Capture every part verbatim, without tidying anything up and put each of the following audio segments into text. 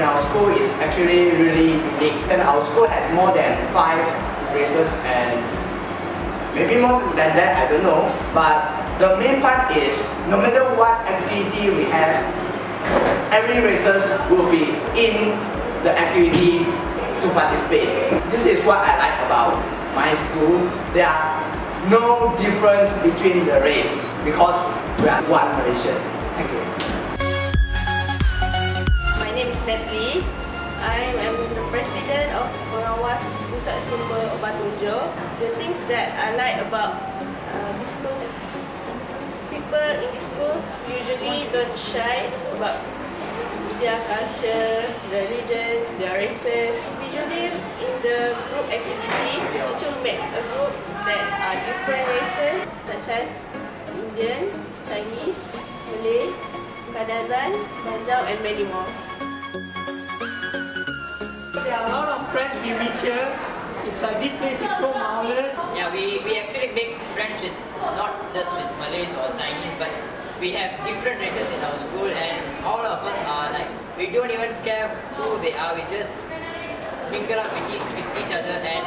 in our school is actually really unique. And our school has more than five races and maybe more than that, I don't know. But the main part is, no matter what activity we have, every races will be in the activity to participate. This is what I like about my school. There are no difference between the race because we are one Malaysian. Thank you. My name is Natalie. I am the president of Pengawas Pusat Sumber Batu Unjur. The things that I like about uh, this school, people in this school usually don't shy about their culture, their religion, their races. Usually in the group activity, the teacher will make a group that are different races such as Indian, Chinese, Malay, Kadazan, Banjao and many more. There are a lot of friends we meet here. It's like this place is so marvelous. Yeah, we, we actually make friends with not just with Malays or Chinese, but we have different races in our school and all of us are like, we don't even care who they are, we just mingle up with each, with each other, and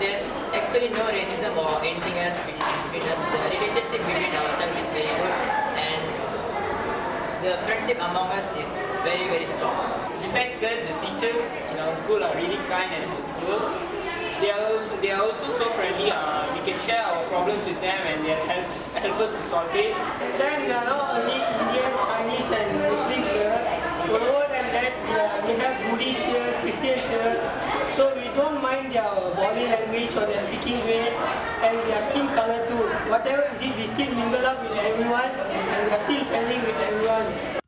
there's actually no racism or anything else between us. The relationship between ourselves is very good and the friendship among us is very very strong. Besides that, the teachers in our school are really kind and helpful. They are also, they are also so friendly. Uh, we can share our problems with them and they help, help us to solve it. Then there are only Indian, Chinese and Muslims here. Over and that uh, we have Buddhists here, Christians here. So we don't mind their body language or their speaking way and their skin color too. Whatever is it, we still mingle up with everyone and we are still friendly with everyone.